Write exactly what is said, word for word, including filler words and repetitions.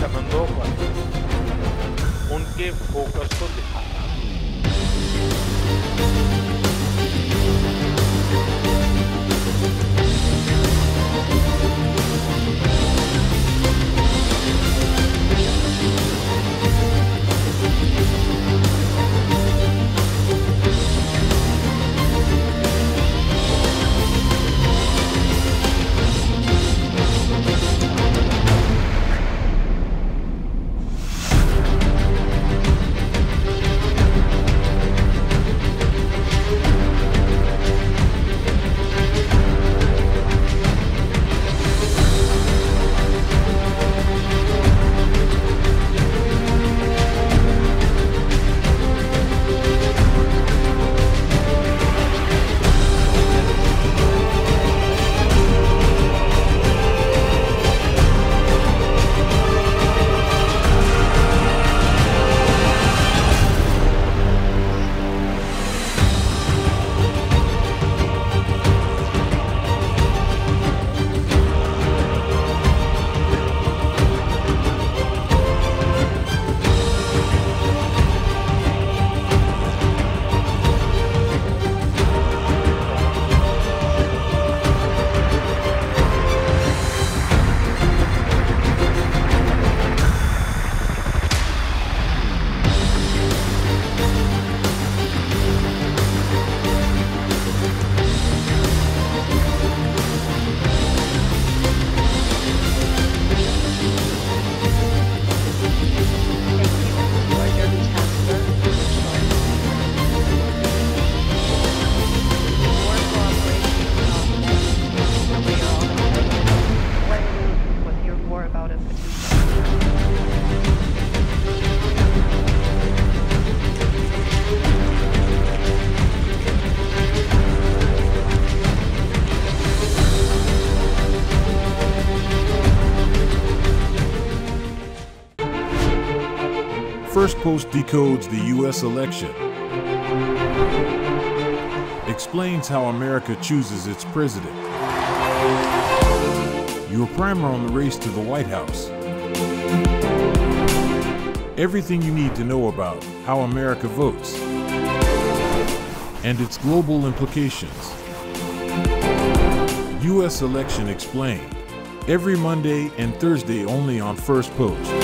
ಸಮಂದೋ पर उनके फोकस को दिखाना। First Post decodes the U S election, explains how America chooses its president. Your primer on the race to the White House. Everything you need to know about how America votes and its global implications. U S election explained every Monday and Thursday only on First Post.